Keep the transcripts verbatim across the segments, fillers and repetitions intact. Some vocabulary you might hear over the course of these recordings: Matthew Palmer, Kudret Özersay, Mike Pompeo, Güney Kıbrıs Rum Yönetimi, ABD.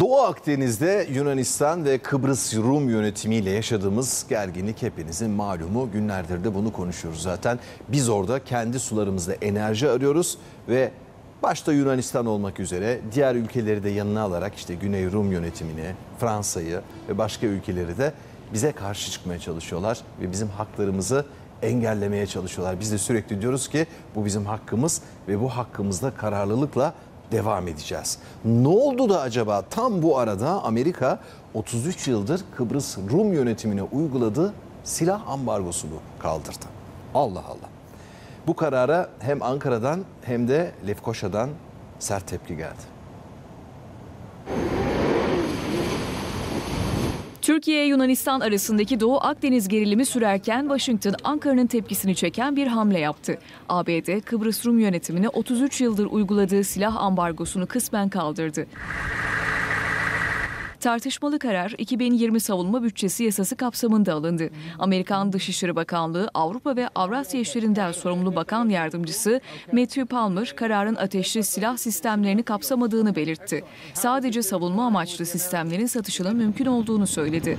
Doğu Akdeniz'de Yunanistan ve Kıbrıs Rum yönetimiyle yaşadığımız gerginlik hepinizin malumu. Günlerdir de bunu konuşuyoruz zaten. Biz orada kendi sularımızda enerji arıyoruz ve başta Yunanistan olmak üzere diğer ülkeleri de yanına alarak işte Güney Rum yönetimini, Fransa'yı ve başka ülkeleri de bize karşı çıkmaya çalışıyorlar ve bizim haklarımızı engellemeye çalışıyorlar. Biz de sürekli diyoruz ki bu bizim hakkımız ve bu hakkımızda kararlılıkla devam edeceğiz. Ne oldu da acaba tam bu arada Amerika otuz üç yıldır Kıbrıs Rum yönetimine uyguladığı silah ambargosunu kaldırdı? Allah Allah. Bu karara hem Ankara'dan hem de Lefkoşa'dan sert tepki geldi. Türkiye-Yunanistan arasındaki Doğu Akdeniz gerilimi sürerken Washington, Ankara'nın tepkisini çeken bir hamle yaptı. A B D, Kıbrıs Rum yönetimine otuz üç yıldır uyguladığı silah ambargosunu kısmen kaldırdı. Tartışmalı karar iki bin yirmi savunma bütçesi yasası kapsamında alındı. Amerikan Dışişleri Bakanlığı, Avrupa ve Avrasya işlerinden sorumlu bakan yardımcısı Matthew Palmer, kararın ateşli silah sistemlerini kapsamadığını belirtti. Sadece savunma amaçlı sistemlerin satışının mümkün olduğunu söyledi.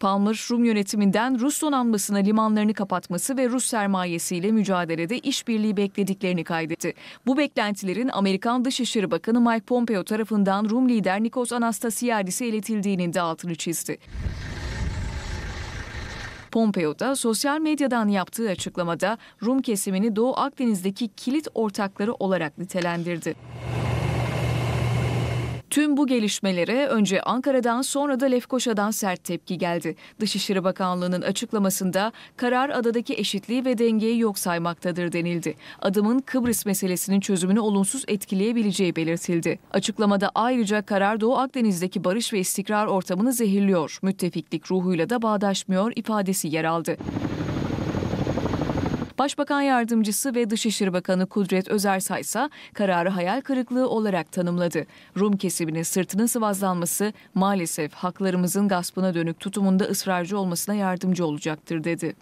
Palmer, Rum yönetiminden Rus donanmasına limanlarını kapatması ve Rus sermayesiyle mücadelede işbirliği beklediklerini kaydetti. Bu beklentilerin Amerikan Dışişleri Bakanı Mike Pompeo tarafından Rum lider Nikos Anastasiadis'e iletildiğinin de altını çizdi. Pompeo da sosyal medyadan yaptığı açıklamada Rum kesimini Doğu Akdeniz'deki kilit ortakları olarak nitelendirdi. Tüm bu gelişmelere önce Ankara'dan sonra da Lefkoşa'dan sert tepki geldi. Dışişleri Bakanlığı'nın açıklamasında karar adadaki eşitliği ve dengeyi yok saymaktadır denildi. Adımın Kıbrıs meselesinin çözümünü olumsuz etkileyebileceği belirtildi. Açıklamada ayrıca karar Doğu Akdeniz'deki barış ve istikrar ortamını zehirliyor, müttefiklik ruhuyla da bağdaşmıyor ifadesi yer aldı. Başbakan Yardımcısı ve Dışişleri Bakanı Kudret Özersay ise kararı hayal kırıklığı olarak tanımladı. Rum kesimine sırtının sıvazlanması maalesef haklarımızın gaspına dönük tutumunda ısrarcı olmasına yardımcı olacaktır dedi.